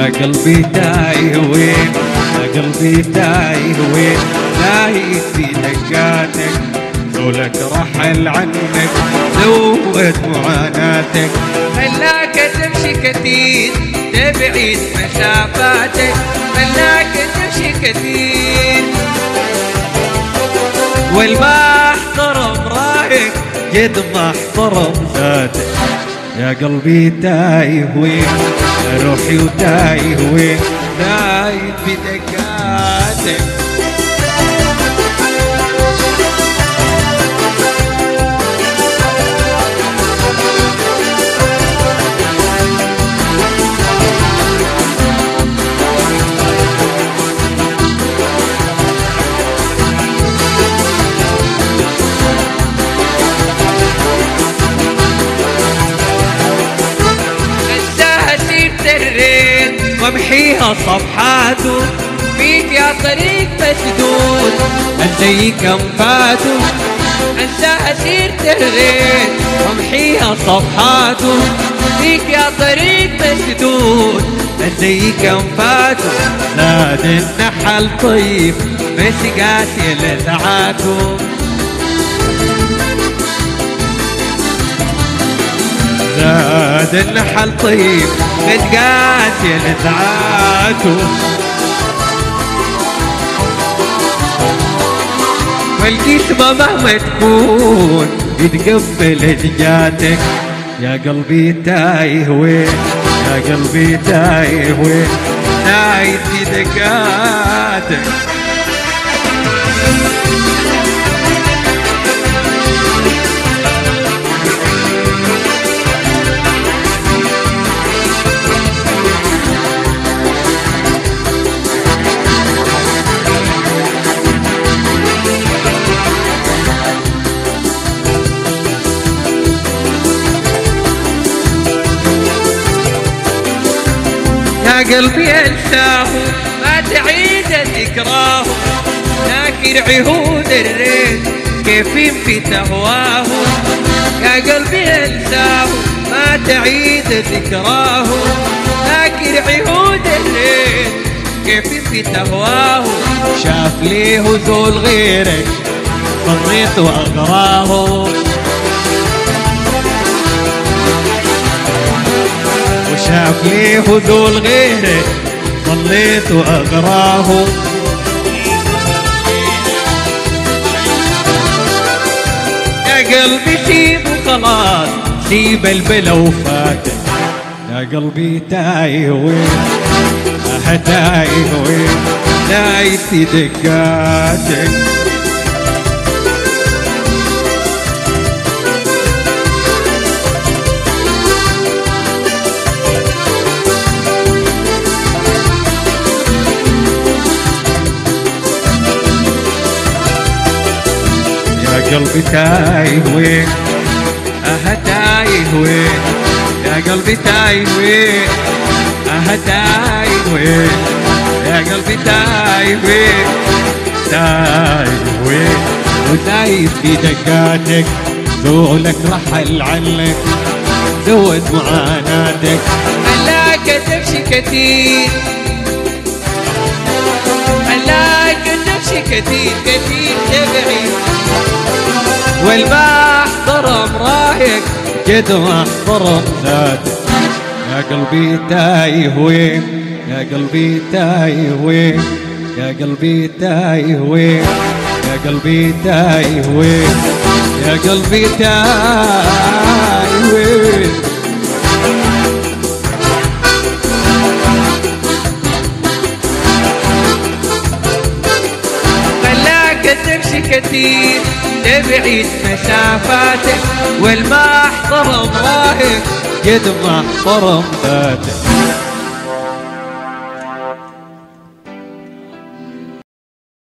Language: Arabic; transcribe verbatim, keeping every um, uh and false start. يا قلبي تايه وين، يا قلبي تايه وين، تايه في نجاتك، لولاك رحل عنك زود معاناتك، خلاك تمشي كثير تبعيد مسافاتك، خلاك تمشي كثير والما احترم رايك قد ما احترم ذاتك. يا قلبي تايه وين، يا روحي وتايه وين، تايه في دقاتك. وامحيها صفحاته فيك يا طريق مسدود، أنسيك أنفاته أنسى أسير تهريت، وامحيها صفحاته فيك يا طريق مسدود، أنسيك أنفاته زاد النحل طيب بس قاتل ساعاته، زاد النحل طيب بتقاتل ساعاته، والقسمة مهما تكون يتقبل هجاتك. يا قلبي تايه وين، يا قلبي تايه وين، تايه في دقاتك. يا قلبي انساه ما تعيد ذكراه، ذاكر عهود الريت كيف ينفت اهواه، يا قلبي انساه ما تعيد ذكراه، ذاكر عهود الريت كيف ينفت اهواه، شاف ليه ذول غيرك فريت واغراه، شاف ليه ذول غيرك صليت واغراه، يا قلبي سيب وخلاص سيب البلا وفاتك. يا قلبي تايه وين، اه تايه وين، تايه في دقاتك. يا قلبي تايه وين، اه تايه وين، يا قلبي تايه وين، اه تايه وين، يا قلبي تايه وين، تايه وين، وتايه في دقاتك، ذولك رحل عنك زود معاناتك، خلاك تمشي كثير، خلاك تمشي كثير كثير تبعي، والما احترم رايك قد ما احترم ذاتك. يا قلبي تايه وين، يا قلبي تايه وين، يا قلبي تايه وين، يا قلبي تايه وين، يا قلبي تايه وين. تمشي كثير تبعيد مسافاتك، والما احترم رايك قد ما احترم ذاتك.